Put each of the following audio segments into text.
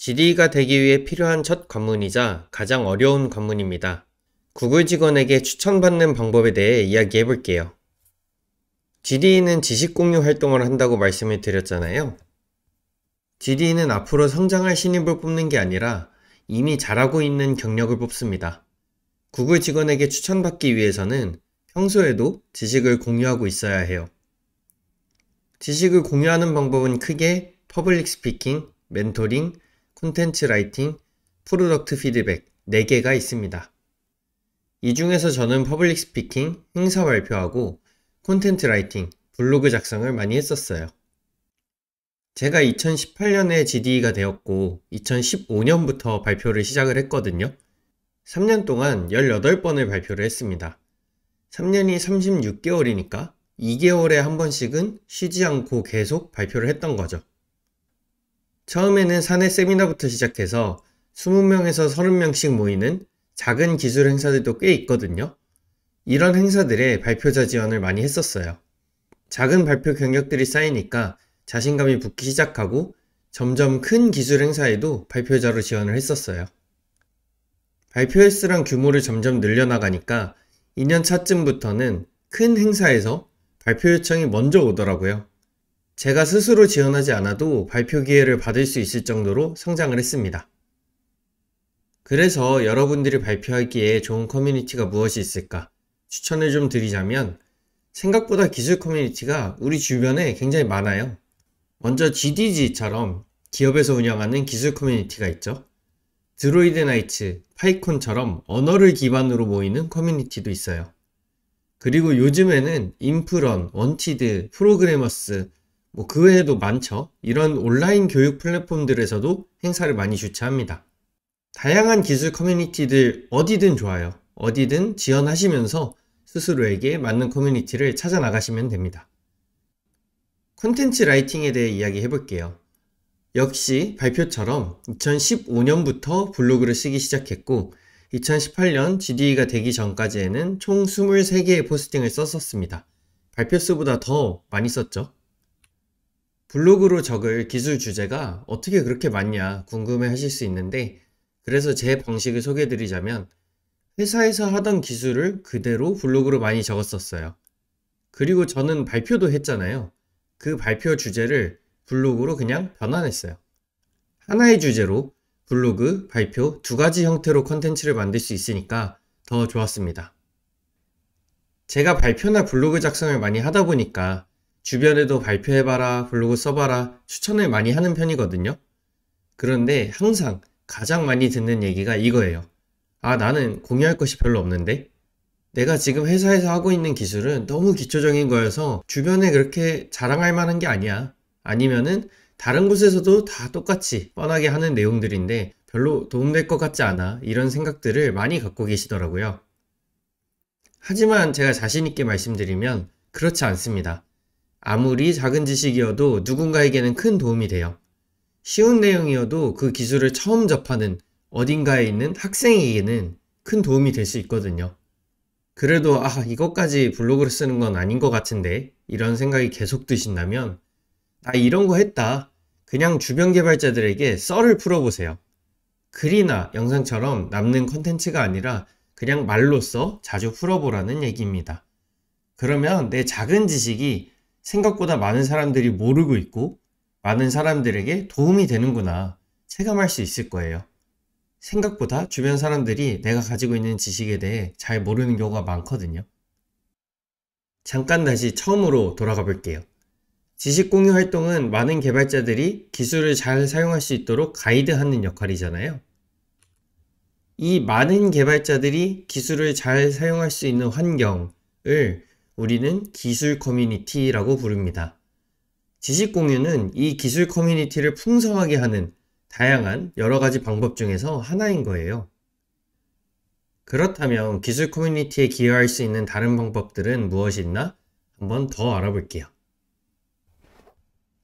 GDE가 되기 위해 필요한 첫 관문이자 가장 어려운 관문입니다. 구글 직원에게 추천받는 방법에 대해 이야기해 볼게요. GDE는 지식 공유 활동을 한다고 말씀을 드렸잖아요. GDE는 앞으로 성장할 신입을 뽑는 게 아니라 이미 잘하고 있는 경력을 뽑습니다. 구글 직원에게 추천받기 위해서는 평소에도 지식을 공유하고 있어야 해요. 지식을 공유하는 방법은 크게 퍼블릭 스피킹, 멘토링, 콘텐츠 라이팅, 프로덕트 피드백 4개가 있습니다. 이 중에서 저는 퍼블릭 스피킹, 행사 발표하고 콘텐츠 라이팅, 블로그 작성을 많이 했었어요. 제가 2018년에 GDE가 되었고 2015년부터 발표를 시작을 했거든요. 3년 동안 18번을 발표를 했습니다. 3년이 36개월이니까 2개월에 한 번씩은 쉬지 않고 계속 발표를 했던 거죠. 처음에는 사내 세미나부터 시작해서 20명에서 30명씩 모이는 작은 기술 행사들도 꽤 있거든요. 이런 행사들에 발표자 지원을 많이 했었어요. 작은 발표 경력들이 쌓이니까 자신감이 붙기 시작하고 점점 큰 기술 행사에도 발표자로 지원을 했었어요. 발표 횟수랑 규모를 점점 늘려나가니까 2년차쯤부터는 큰 행사에서 발표 요청이 먼저 오더라고요. 제가 스스로 지원하지 않아도 발표 기회를 받을 수 있을 정도로 성장을 했습니다. 그래서 여러분들이 발표하기에 좋은 커뮤니티가 무엇이 있을까? 추천을 좀 드리자면 생각보다 기술 커뮤니티가 우리 주변에 굉장히 많아요. 먼저 GDG처럼 기업에서 운영하는 기술 커뮤니티가 있죠. 드로이드 나이츠, 파이콘처럼 언어를 기반으로 모이는 커뮤니티도 있어요. 그리고 요즘에는 인프런, 원티드, 프로그래머스, 그 외에도 많죠. 이런 온라인 교육 플랫폼들에서도 행사를 많이 주최합니다. 다양한 기술 커뮤니티들 어디든 좋아요. 어디든 지원하시면서 스스로에게 맞는 커뮤니티를 찾아 나가시면 됩니다. 콘텐츠 라이팅에 대해 이야기해 볼게요. 역시 발표처럼 2015년부터 블로그를 쓰기 시작했고 2018년 GDE가 되기 전까지에는 총 23개의 포스팅을 썼었습니다. 발표수보다 더 많이 썼죠. 블로그로 적을 기술 주제가 어떻게 그렇게 많냐 궁금해 하실 수 있는데, 그래서 제 방식을 소개해드리자면 회사에서 하던 기술을 그대로 블로그로 많이 적었었어요. 그리고 저는 발표도 했잖아요. 그 발표 주제를 블로그로 그냥 변환했어요. 하나의 주제로 블로그, 발표 2가지 형태로 컨텐츠를 만들 수 있으니까 더 좋았습니다. 제가 발표나 블로그 작성을 많이 하다 보니까 주변에도 발표해봐라, 블로그 써봐라 추천을 많이 하는 편이거든요. 그런데 항상 가장 많이 듣는 얘기가 이거예요. 아, 나는 공유할 것이 별로 없는데? 내가 지금 회사에서 하고 있는 기술은 너무 기초적인 거여서 주변에 그렇게 자랑할 만한 게 아니야. 아니면은 다른 곳에서도 다 똑같이 뻔하게 하는 내용들인데 별로 도움될 것 같지 않아, 이런 생각들을 많이 갖고 계시더라고요. 하지만 제가 자신있게 말씀드리면 그렇지 않습니다. 아무리 작은 지식이어도 누군가에게는 큰 도움이 돼요. 쉬운 내용이어도 그 기술을 처음 접하는 어딘가에 있는 학생에게는 큰 도움이 될 수 있거든요. 그래도 이것까지 블로그로 쓰는 건 아닌 것 같은데, 이런 생각이 계속 드신다면 나 이런 거 했다, 그냥 주변 개발자들에게 썰을 풀어보세요. 글이나 영상처럼 남는 컨텐츠가 아니라 그냥 말로써 자주 풀어보라는 얘기입니다. 그러면 내 작은 지식이 생각보다 많은 사람들이 모르고 있고 많은 사람들에게 도움이 되는구나 체감할 수 있을 거예요. 생각보다 주변 사람들이 내가 가지고 있는 지식에 대해 잘 모르는 경우가 많거든요. 잠깐 다시 처음으로 돌아가 볼게요. 지식 공유 활동은 많은 개발자들이 기술을 잘 사용할 수 있도록 가이드하는 역할이잖아요. 이 많은 개발자들이 기술을 잘 사용할 수 있는 환경을 우리는 기술 커뮤니티라고 부릅니다. 지식 공유는 이 기술 커뮤니티를 풍성하게 하는 다양한 여러 가지 방법 중에서 하나인 거예요. 그렇다면 기술 커뮤니티에 기여할 수 있는 다른 방법들은 무엇이 있나? 한번 더 알아볼게요.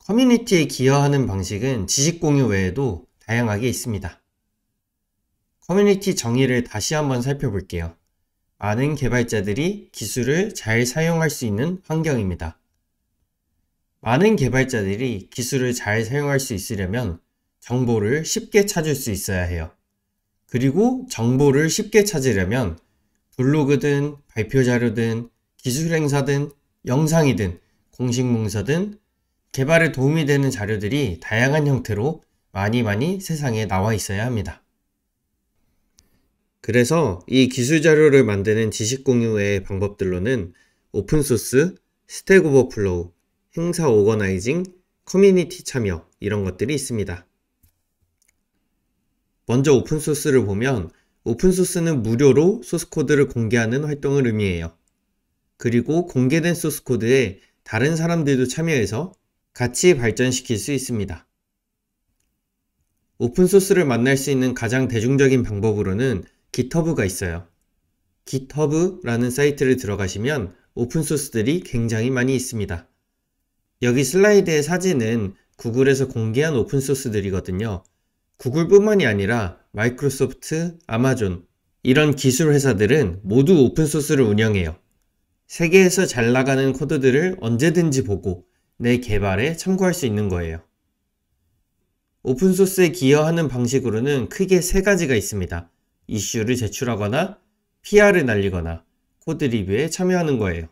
커뮤니티에 기여하는 방식은 지식 공유 외에도 다양하게 있습니다. 커뮤니티 정의를 다시 한번 살펴볼게요. 많은 개발자들이 기술을 잘 사용할 수 있는 환경입니다. 많은 개발자들이 기술을 잘 사용할 수 있으려면 정보를 쉽게 찾을 수 있어야 해요. 그리고 정보를 쉽게 찾으려면 블로그든 발표 자료든 기술 행사든 영상이든 공식 문서든 개발에 도움이 되는 자료들이 다양한 형태로 많이 세상에 나와 있어야 합니다. 그래서 이 기술 자료를 만드는 지식 공유의 방법들로는 오픈소스, 스택 오버플로우, 행사 오거나이징, 커뮤니티 참여 이런 것들이 있습니다. 먼저 오픈소스를 보면 오픈소스는 무료로 소스코드를 공개하는 활동을 의미해요. 그리고 공개된 소스코드에 다른 사람들도 참여해서 같이 발전시킬 수 있습니다. 오픈소스를 만날 수 있는 가장 대중적인 방법으로는 GitHub가 있어요. GitHub라는 사이트를 들어가시면 오픈소스들이 굉장히 많이 있습니다. 여기 슬라이드의 사진은 구글에서 공개한 오픈소스들이거든요. 구글뿐만이 아니라 마이크로소프트, 아마존 이런 기술 회사들은 모두 오픈소스를 운영해요. 세계에서 잘 나가는 코드들을 언제든지 보고 내 개발에 참고할 수 있는 거예요. 오픈소스에 기여하는 방식으로는 크게 세 가지가 있습니다. 이슈를 제출하거나 PR을 날리거나 코드 리뷰에 참여하는 거예요.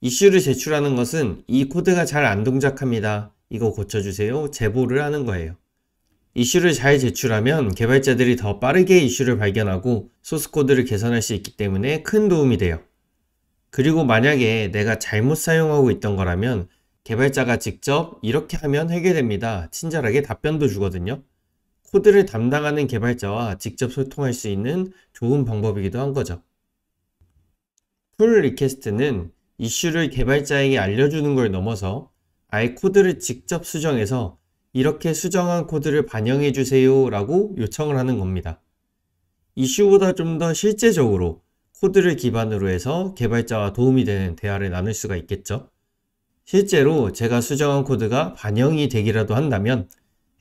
이슈를 제출하는 것은 이 코드가 잘 안 동작합니다. 이거 고쳐주세요. 제보를 하는 거예요. 이슈를 잘 제출하면 개발자들이 더 빠르게 이슈를 발견하고 소스코드를 개선할 수 있기 때문에 큰 도움이 돼요. 그리고 만약에 내가 잘못 사용하고 있던 거라면 개발자가 직접 이렇게 하면 해결됩니다. 친절하게 답변도 주거든요. 코드를 담당하는 개발자와 직접 소통할 수 있는 좋은 방법이기도 한 거죠. 풀 리퀘스트는 이슈를 개발자에게 알려주는 걸 넘어서 아예 코드를 직접 수정해서 이렇게 수정한 코드를 반영해주세요 라고 요청을 하는 겁니다. 이슈보다 좀 더 실제적으로 코드를 기반으로 해서 개발자와 도움이 되는 대화를 나눌 수가 있겠죠. 실제로 제가 수정한 코드가 반영이 되기라도 한다면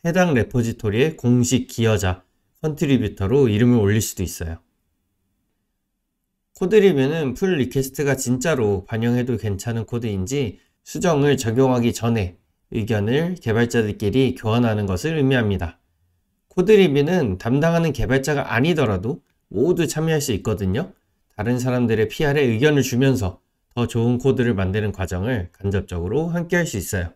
해당 레포지토리의 공식 기여자, 컨트리뷰터로 이름을 올릴 수도 있어요. 코드 리뷰는 풀 리퀘스트가 진짜로 반영해도 괜찮은 코드인지 수정을 적용하기 전에 의견을 개발자들끼리 교환하는 것을 의미합니다. 코드 리뷰는 담당하는 개발자가 아니더라도 모두 참여할 수 있거든요. 다른 사람들의 PR에 의견을 주면서 더 좋은 코드를 만드는 과정을 간접적으로 함께 할 수 있어요.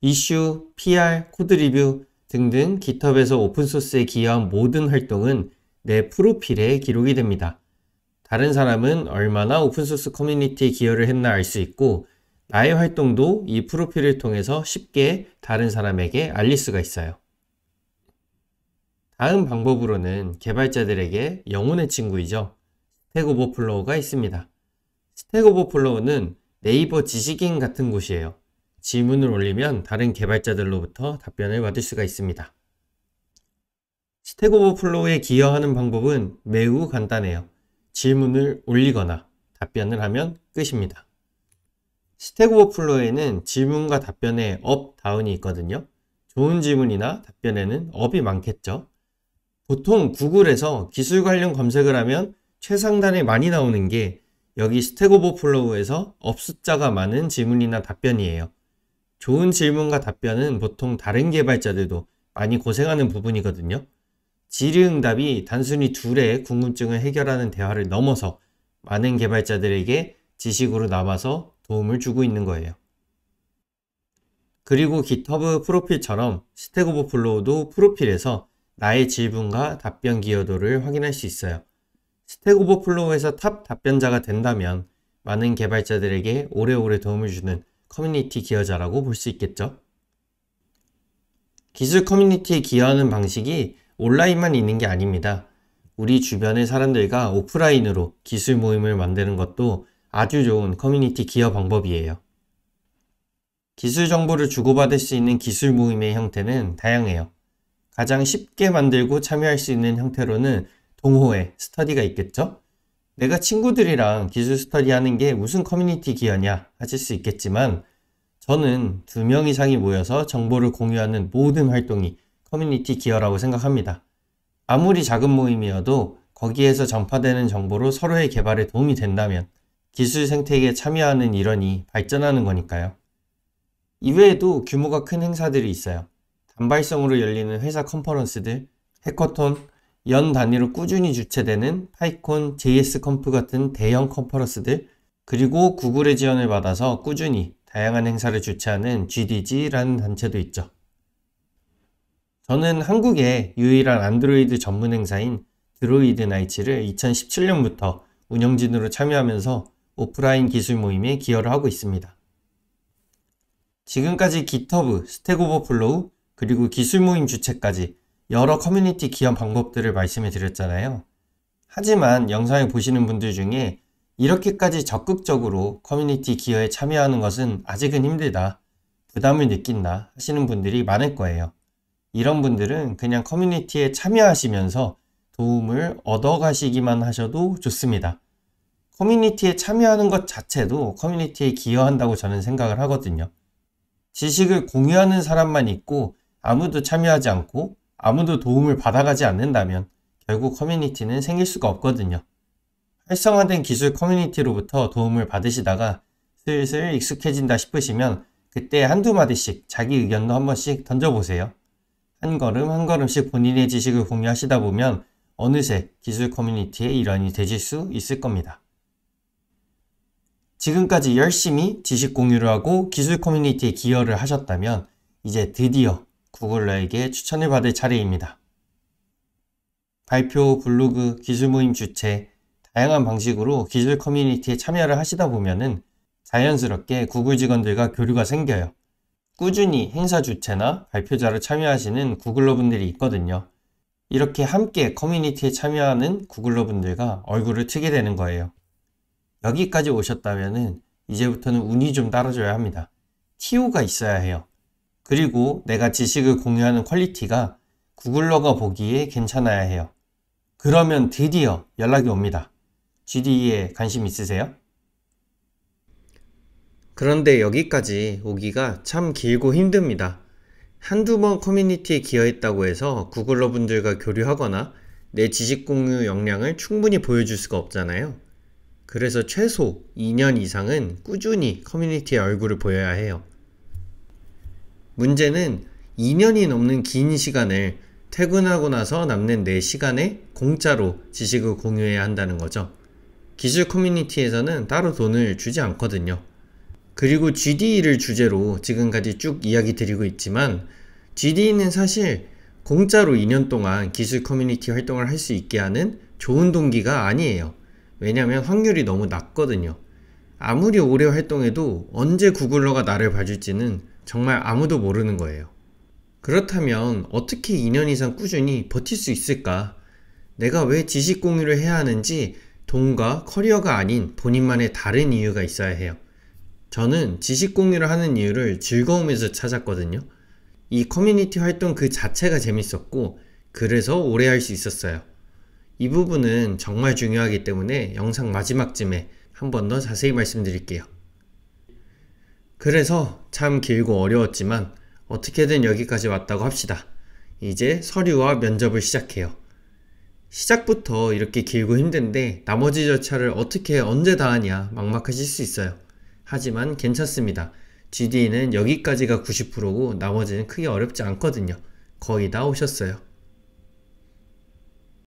이슈, PR, 코드 리뷰 등등 깃허브에서 오픈소스에 기여한 모든 활동은 내 프로필에 기록이 됩니다. 다른 사람은 얼마나 오픈소스 커뮤니티에 기여를 했나 알 수 있고 나의 활동도 이 프로필을 통해서 쉽게 다른 사람에게 알릴 수가 있어요. 다음 방법으로는 개발자들에게 영혼의 친구이죠. 스택 오버플로우가 있습니다. 스택 오버플로우는 네이버 지식인 같은 곳이에요. 질문을 올리면 다른 개발자들로부터 답변을 받을 수가 있습니다. 스택 오버플로우에 기여하는 방법은 매우 간단해요. 질문을 올리거나 답변을 하면 끝입니다. 스택 오버플로우에는 질문과 답변에 업, 다운이 있거든요. 좋은 질문이나 답변에는 업이 많겠죠. 보통 구글에서 기술 관련 검색을 하면 최상단에 많이 나오는 게 여기 스택 오버플로우에서 업 숫자가 많은 질문이나 답변이에요. 좋은 질문과 답변은 보통 다른 개발자들도 많이 고생하는 부분이거든요. 질의응답이 단순히 둘의 궁금증을 해결하는 대화를 넘어서 많은 개발자들에게 지식으로 남아서 도움을 주고 있는 거예요. 그리고 GitHub 프로필처럼 스택 오버플로우도 프로필에서 나의 질문과 답변 기여도를 확인할 수 있어요. 스택 오버플로우에서 탑 답변자가 된다면 많은 개발자들에게 오래오래 도움을 주는 커뮤니티 기여자라고 볼 수 있겠죠. 기술 커뮤니티에 기여하는 방식이 온라인만 있는 게 아닙니다. 우리 주변의 사람들과 오프라인으로 기술 모임을 만드는 것도 아주 좋은 커뮤니티 기여 방법이에요. 기술 정보를 주고받을 수 있는 기술 모임의 형태는 다양해요. 가장 쉽게 만들고 참여할 수 있는 형태로는 동호회, 스터디가 있겠죠? 내가 친구들이랑 기술 스터디 하는 게 무슨 커뮤니티 기여냐 하실 수 있겠지만 저는 2명 이상이 모여서 정보를 공유하는 모든 활동이 커뮤니티 기여라고 생각합니다. 아무리 작은 모임이어도 거기에서 전파되는 정보로 서로의 개발에 도움이 된다면 기술 생태계에 참여하는 일원이 발전하는 거니까요. 이외에도 규모가 큰 행사들이 있어요. 단발성으로 열리는 회사 컨퍼런스들, 해커톤, 연 단위로 꾸준히 주최되는 파이콘, JS컴프 같은 대형 컨퍼런스들, 그리고 구글의 지원을 받아서 꾸준히 다양한 행사를 주최하는 GDG라는 단체도 있죠. 저는 한국의 유일한 안드로이드 전문 행사인 드로이드 나이츠를 2017년부터 운영진으로 참여하면서 오프라인 기술 모임에 기여를 하고 있습니다. 지금까지 GitHub, 스택 오버플로우, 그리고 기술 모임 주최까지 여러 커뮤니티 기여 방법들을 말씀해 드렸잖아요. 하지만 영상을 보시는 분들 중에 이렇게까지 적극적으로 커뮤니티 기여에 참여하는 것은 아직은 힘들다, 부담을 느낀다 하시는 분들이 많을 거예요. 이런 분들은 그냥 커뮤니티에 참여하시면서 도움을 얻어 가시기만 하셔도 좋습니다. 커뮤니티에 참여하는 것 자체도 커뮤니티에 기여한다고 저는 생각을 하거든요. 지식을 공유하는 사람만 있고 아무도 참여하지 않고 아무도 도움을 받아가지 않는다면 결국 커뮤니티는 생길 수가 없거든요. 활성화된 기술 커뮤니티로부터 도움을 받으시다가 슬슬 익숙해진다 싶으시면 그때 한두 마디씩 자기 의견도 한 번씩 던져보세요. 한 걸음 한 걸음씩 본인의 지식을 공유하시다 보면 어느새 기술 커뮤니티의 일원이 되실 수 있을 겁니다. 지금까지 열심히 지식 공유를 하고 기술 커뮤니티에 기여를 하셨다면 이제 드디어 구글러에게 추천을 받을 차례입니다. 발표, 블로그, 기술 모임 주최, 다양한 방식으로 기술 커뮤니티에 참여를 하시다 보면은 자연스럽게 구글 직원들과 교류가 생겨요. 꾸준히 행사 주최나 발표자로 참여하시는 구글러분들이 있거든요. 이렇게 함께 커뮤니티에 참여하는 구글러분들과 얼굴을 트게 되는 거예요. 여기까지 오셨다면은 이제부터는 운이 좀 따라줘야 합니다. TO가 있어야 해요. 그리고 내가 지식을 공유하는 퀄리티가 구글러가 보기에 괜찮아야 해요. 그러면 드디어 연락이 옵니다. GDE에 관심 있으세요? 그런데 여기까지 오기가 참 길고 힘듭니다. 한두 번 커뮤니티에 기여했다고 해서 구글러 분들과 교류하거나 내 지식 공유 역량을 충분히 보여줄 수가 없잖아요. 그래서 최소 2년 이상은 꾸준히 커뮤니티의 얼굴을 보여야 해요. 문제는 2년이 넘는 긴 시간을 퇴근하고 나서 남는 내 시간에 공짜로 지식을 공유해야 한다는 거죠. 기술 커뮤니티에서는 따로 돈을 주지 않거든요. 그리고 GDE를 주제로 지금까지 쭉 이야기 드리고 있지만 GDE는 사실 공짜로 2년 동안 기술 커뮤니티 활동을 할 수 있게 하는 좋은 동기가 아니에요. 왜냐면 확률이 너무 낮거든요. 아무리 오래 활동해도 언제 구글러가 나를 봐줄지는 정말 아무도 모르는 거예요. 그렇다면 어떻게 2년 이상 꾸준히 버틸 수 있을까? 내가 왜 지식 공유를 해야 하는지 돈과 커리어가 아닌 본인만의 다른 이유가 있어야 해요. 저는 지식 공유를 하는 이유를 즐거움에서 찾았거든요. 이 커뮤니티 활동 그 자체가 재밌었고 그래서 오래 할 수 있었어요. 이 부분은 정말 중요하기 때문에 영상 마지막쯤에 한 번 더 자세히 말씀드릴게요. 그래서 참 길고 어려웠지만 어떻게든 여기까지 왔다고 합시다. 이제 서류와 면접을 시작해요. 시작부터 이렇게 길고 힘든데 나머지 절차를 어떻게 언제 다 하냐 막막하실 수 있어요. 하지만 괜찮습니다. GDE는 여기까지가 90%고 나머지는 크게 어렵지 않거든요. 거의 다 오셨어요.